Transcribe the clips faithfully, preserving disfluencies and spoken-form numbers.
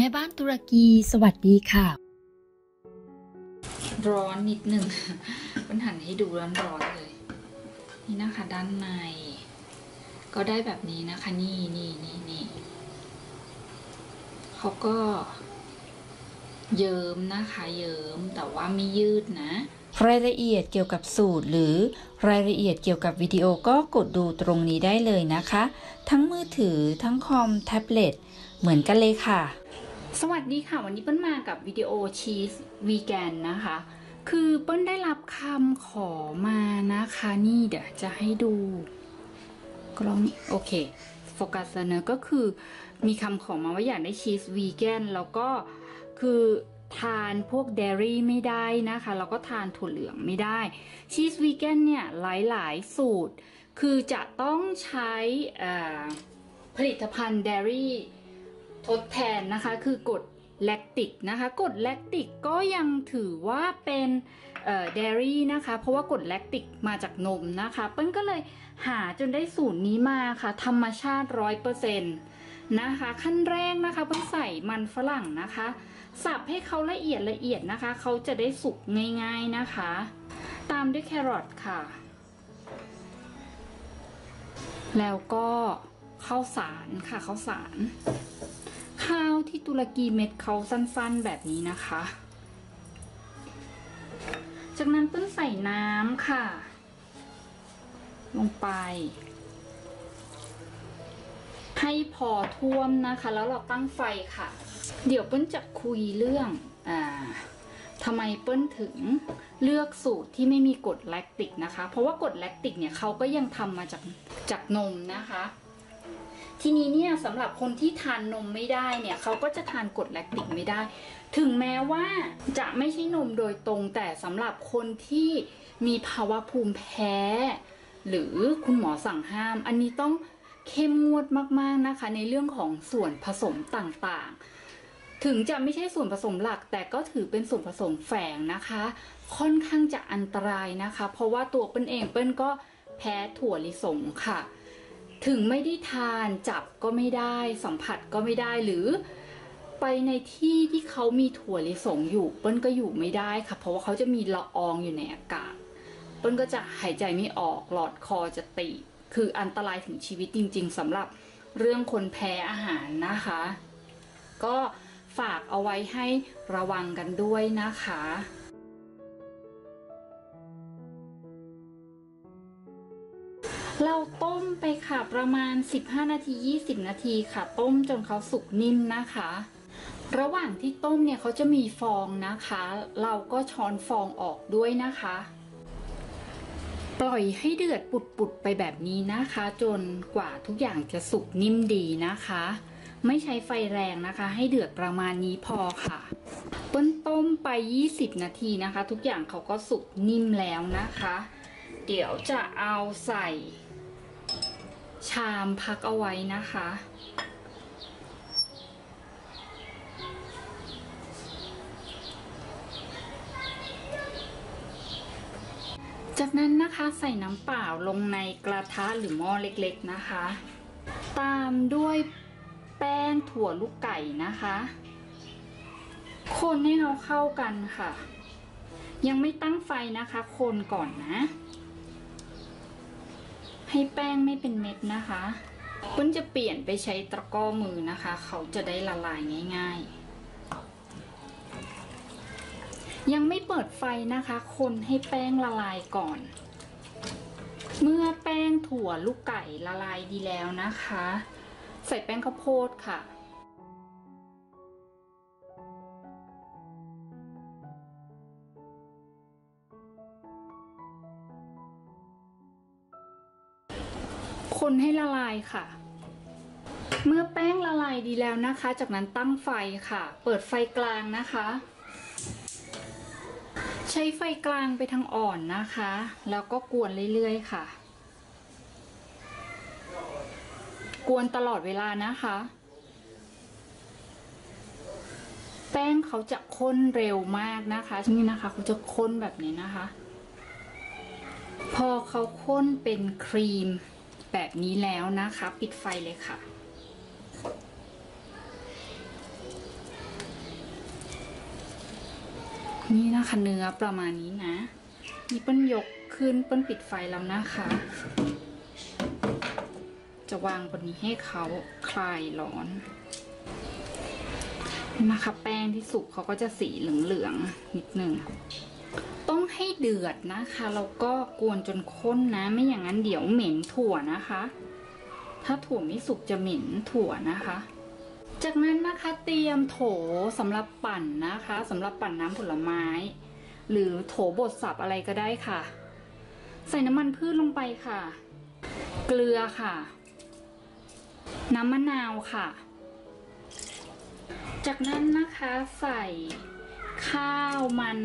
แม่บ้านตุรกีสวัสดีค่ะร้อนนิดหนึ่งมันหันให้ดูร้อนร้อนเลยนี่นะคะด้านในก็ได้แบบนี้นะคะนี่นี่นี่นี่เขาก็เยิ้มนะคะเยิ้มแต่ว่าไม่ยืดนะรายละเอียดเกี่ยวกับสูตรหรือรายละเอียดเกี่ยวกับวิดีโอก็กดดูตรงนี้ได้เลยนะคะทั้งมือถือทั้งคอมแท็บเล็ตเหมือนกันเลยค่ะสวัสดีค่ะวันนี้เปิ้ลมากับวิดีโอชีสวีแกนนะคะคือเปิ้ลได้รับคำขอมานะคะนี่เดี๋ยวจะให้ดูกล้องโอเคโฟกัสเนอะก็คือมีคำขอมาว่าอยากได้ชีสวีแกนแล้วก็คือทานพวกเดรี่ไม่ได้นะคะแล้วก็ทานถั่วเหลืองไม่ได้ชีสวีแกนเนี่ยหลายๆสูตรคือจะต้องใช้ผลิตภัณฑ์เดรี่ทดแทนนะคะคือกรดแลคติกนะคะกรดแลคติกก็ยังถือว่าเป็นเดรี่นะคะเพราะว่ากรดแลคติกมาจากนมนะคะเปิ้ลก็เลยหาจนได้สูตรนี้มาค่ะธรรมชาติ ร้อยเปอร์เซ็นต์ นะคะขั้นแรกนะคะเปิ้ลใส่มันฝรั่งนะคะสับให้เขาละเอียดละเอียดนะคะเขาจะได้สุกง่ายๆนะคะตามด้วยแครอทค่ะแล้วก็ข้าวสารค่ะข้าวสารข้าวที่ตุรกีเม็ดเขาสั้นๆแบบนี้นะคะจากนั้นต้นใส่น้ำค่ะลงไปให้พอท่วมนะคะแล้วเราตั้งไฟค่ะเดี๋ยวเปิ้ลจะคุยเรื่องอ่าทำไมเปิ้ลถึงเลือกสูตรที่ไม่มีกรดแลคติกนะคะเพราะว่ากรดแลคติกเนี่ยเขาก็ยังทำมาจากจากนมนะคะทีนี้เนี่ยสำหรับคนที่ทานนมไม่ได้เนี่ยเขาก็จะทานกรดแลคติกไม่ได้ถึงแม้ว่าจะไม่ใช่นมโดยตรงแต่สำหรับคนที่มีภาวะภูมิแพ้หรือคุณหมอสั่งห้ามอันนี้ต้องเข้มงวดมากๆนะคะในเรื่องของส่วนผสมต่างๆถึงจะไม่ใช่ส่วนผสมหลักแต่ก็ถือเป็นส่วนผสมแฝงนะคะค่อนข้างจะอันตรายนะคะเพราะว่าตัวเปิ้ลเองเปิ้ลก็แพ้ถั่วลิสงค่ะถึงไม่ได้ทานจับก็ไม่ได้สัมผัสก็ไม่ได้หรือไปในที่ที่เขามีถั่วลิสงอยู่เปิ้ลก็อยู่ไม่ได้ค่ะเพราะว่าเขาจะมีละอองอยู่ในอากาศเปิ้ลก็จะหายใจไม่ออกหลอดคอจะตีบคืออันตรายถึงชีวิตจริงๆสำหรับเรื่องคนแพ้อาหารนะคะก็ฝากเอาไว้ให้ระวังกันด้วยนะคะเราต้มไปค่ะประมาณสิบห้านาทียี่สิบนาทีค่ะต้มจนเขาสุกนิ่มนะคะระหว่างที่ต้มเนี่ยเขาจะมีฟองนะคะเราก็ช้อนฟองออกด้วยนะคะปล่อยให้เดือดปุดๆไปแบบนี้นะคะจนกว่าทุกอย่างจะสุกนิ่มดีนะคะไม่ใช้ไฟแรงนะคะให้เดือดประมาณนี้พอค่ะเปิ้ลต้มไปยี่สิบนาทีนะคะทุกอย่างเขาก็สุกนิ่มแล้วนะคะเดี๋ยวจะเอาใส่ชามพักเอาไว้นะคะจากนั้นนะคะใส่น้ำเปล่าลงในกระทะหรือหม้อเล็กๆนะคะตามด้วยแป้งถั่วลูกไก่นะคะคนให้เขาเข้ากันค่ะยังไม่ตั้งไฟนะคะคนก่อนนะให้แป้งไม่เป็นเม็ดนะคะเปิ้ลจะเปลี่ยนไปใช้ตะกร้อมือนะคะเขาจะได้ละลายง่ายๆยังไม่เปิดไฟนะคะคนให้แป้งละลายก่อนเมื่อแป้งถั่วลูกไก่ละลายดีแล้วนะคะใส่แป้งข้าวโพดค่ะคนให้ละลายค่ะเมื่อแป้งละลายดีแล้วนะคะจากนั้นตั้งไฟค่ะเปิดไฟกลางนะคะใช้ไฟกลางไปทางอ่อนนะคะแล้วก็กวนเรื่อยๆค่ะกวนตลอดเวลานะคะแป้งเขาจะข้นเร็วมากนะคะนี่นะคะเขาจะข้นแบบนี้นะคะพอเขาข้นเป็นครีมแบบนี้แล้วนะคะปิดไฟเลยค่ะ นี่นะคะเนื้อประมาณนี้นะนี่เปิ้ลยกขึ้นเปิ้ลปิดไฟแล้วนะคะจะวางบนนี้ให้เขาคลายร้อนนะคะแป้งที่สุกเขาก็จะสีเหลืองๆนิดนึงต้องให้เดือดนะคะแล้วก็กวนจนข้นนะไม่อย่างนั้นเดี๋ยวเหม็นถั่วนะคะถ้าถั่วไม่สุกจะเหม็นถั่วนะคะจากนั้นนะคะเตรียมโถสำหรับปั่นนะคะสำหรับปั่นน้ำผลไม้หรือโถบดสับอะไรก็ได้ค่ะใส่น้ำมันพืชลงไปค่ะเกลือค่ะน้ำมะนาวค่ะจากนั้นนะคะใส่ข้าวมัน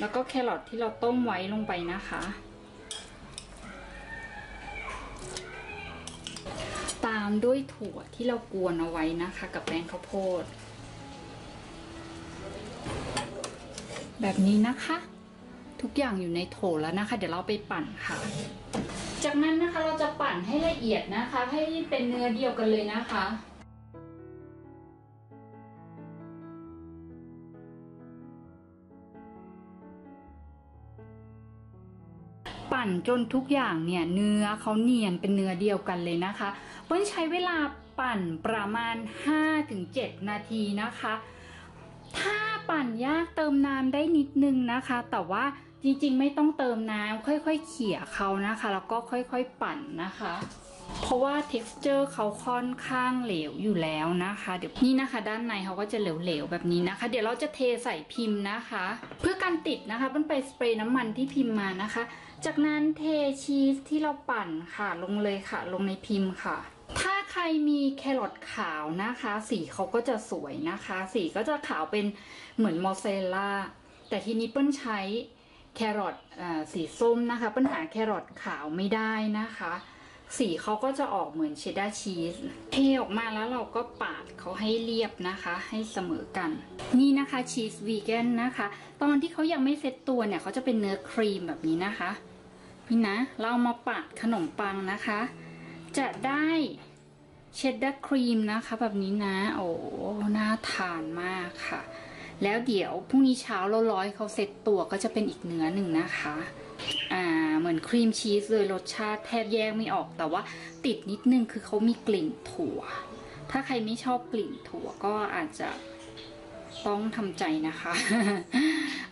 แล้วก็แครอทที่เราต้มไว้ลงไปนะคะตามด้วยถั่วที่เรากวนเอาไว้นะคะกับแป้งข้าวโพดแบบนี้นะคะทุกอย่างอยู่ในโถแล้วนะคะเดี๋ยวเราไปปั่นค่ะจากนั้นนะคะเราจะปั่นให้ละเอียดนะคะให้เป็นเนื้อเดียวกันเลยนะคะปั่นจนทุกอย่างเนี่ยเนื้อเขาเนียนเป็นเนื้อเดียวกันเลยนะคะเปิ้ลใช้เวลาปั่นประมาณ ห้าถึงเจ็ด นาทีนะคะถ้าปั่นยากเติมน้ำได้นิดนึงนะคะแต่ว่าจริงๆไม่ต้องเติมน้ำค่อยๆเขี่ยเขานะคะแล้วก็ค่อยๆปั่นนะคะเพราะว่า texture เขาค่อนข้างเหลวอยู่แล้วนะคะเดี๋ยวนี่นะคะด้านในเขาก็จะเหลวๆแบบนี้นะคะเดี๋ยวเราจะเทใส่พิมพ์นะคะเพื่อการติดนะคะเปิ้ลไปสเปรย์น้ำมันที่พิมพ์มานะคะจากนั้นเทชีสที่เราปั่นค่ะลงเลยค่ะลงในพิมพ์ค่ะถ้าใครมีแครอทขาวนะคะสีเขาก็จะสวยนะคะสีก็จะขาวเป็นเหมือนมอสซาเรลล่าแต่ทีนี้เปิ้ลใช้แครอทสีส้มนะคะเปิ้ลหาแครอทขาวไม่ได้นะคะสีเขาก็จะออกเหมือนเชดดาร์ชีสเทออกมาแล้วเราก็ปาดเขาให้เรียบนะคะให้เสมอกันนี่นะคะชีสวีแกนนะคะตอนที่เขายังไม่เซ็ตตัวเนี่ยเขาจะเป็นเนื้อครีมแบบนี้นะคะนี่นะเรามาปาดขนมปังนะคะจะได้เชดดาร์ครีมนะคะแบบนี้นะโอ้น่าทานมากค่ะแล้วเดี๋ยวพรุ่งนี้เช้าเราร้อยเขาเซ็ตตัวก็จะเป็นอีกเนื้อหนึ่งนะคะอ่าเหมือนครีมชีสเลยรสชาติแทบแยกไม่ออกแต่ว่าติดนิดนึงคือเขามีกลิ่นถั่วถ้าใครไม่ชอบกลิ่นถั่วก็อาจจะต้องทำใจนะคะ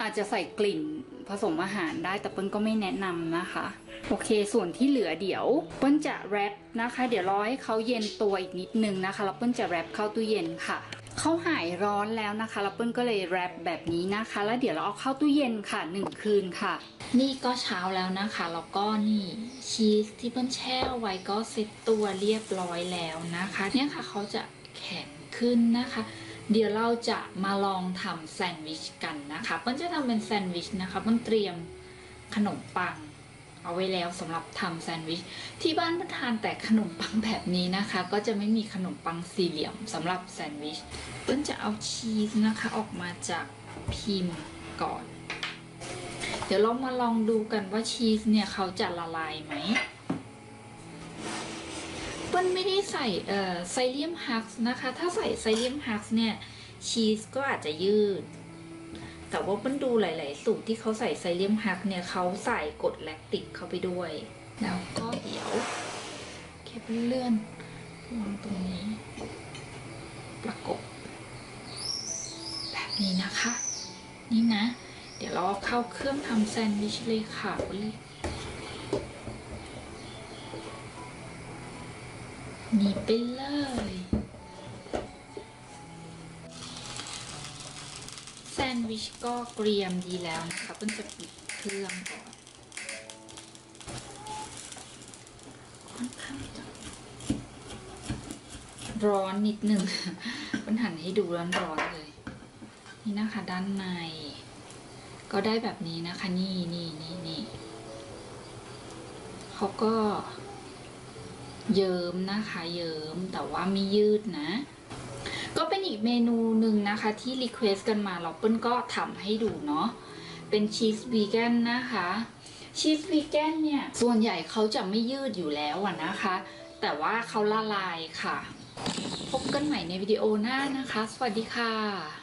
อาจจะใส่กลิ่นผสมอาหารได้แต่เปิ้ลก็ไม่แนะนำนะคะโอเคส่วนที่เหลือเดี๋ยวเปิ้ลจะแรปนะคะเดี๋ยวรอให้เขาเย็นตัวอีกนิดนึงนะคะแล้วเปิ้ลจะแรปเข้าตู้เย็นค่ะเขาหายร้อนแล้วนะคะแล้วเปิ้ลก็เลยแรปแบบนี้นะคะแล้วเดี๋ยวเราเอาเข้าตู้เย็นค่ะหนึ่งคืนค่ะนี่ก็เช้าแล้วนะคะแล้วก็นี่ชีสที่เปิ้ลแช่ไว้ก็เซ็ตตัวเรียบร้อยแล้วนะคะเนี่ยค่ะเขาจะแข็งขึ้นนะคะเดี๋ยวเราจะมาลองทำแซนด์วิชกันนะคะเปิ้ลจะทำเป็นแซนด์วิชนะคะเปิ้ลเตรียมขนมปังเอาไว้แล้วสำหรับทำแซนด์วิชที่บ้านทานแต่ขนมปังแบบนี้นะคะก็จะไม่มีขนมปังสี่เหลี่ยมสำหรับแซนด์วิชเปิ้ลจะเอาชีสนะคะออกมาจากพิมพ์ก่อนเดี๋ยวเรามาลองดูกันว่าชีสเนี่ยเขาจะละลายไหมเปิ้ลไม่ได้ใส่เอ่อไซเลียมฮักส์นะคะถ้าใส่ไซเลียมฮักส์เนี่ยชีสก็อาจจะยืดแต่ว่าเปิ้ลดูหลายๆสูตรที่เขาใส่ไซเลียมฮักส์เนี่ยเขาใส่กรดแลคติกเข้าไปด้วยแล้วก็เดี๋ยวแค่เลื่อนวางตรงนี้ประกบแบบนี้นะคะนี่นะเดี๋ยวเราเข้าเครื่องทำแซนด์วิชเลยค่ะนี่ไปเลยแซนด์วิชก็เกรียมดีแล้วนะคะเพิ่งจะปิดเครื่องก่อนค่อนข้างจะร้อนนิดหนึ่งเพิ่งหันให้ดูร้อนๆเลยนี่นะคะด้านในก็ได้แบบนี้นะคะนี่นี่นี่นี่เขาก็เยิ้มนะคะเยิ้มแต่ว่าไม่ยืดนะก็เป็นอีกเมนูหนึ่งนะคะที่รีเควสต์กันมาเราเปิ้ลก็ทำให้ดูเนาะเป็นชีสวีแกนนะคะชีสวีแกนเนี่ยส่วนใหญ่เขาจะไม่ยืดอยู่แล้วอะนะคะแต่ว่าเขาละลายค่ะพบกันใหม่ในวิดีโอหน้านะคะสวัสดีค่ะ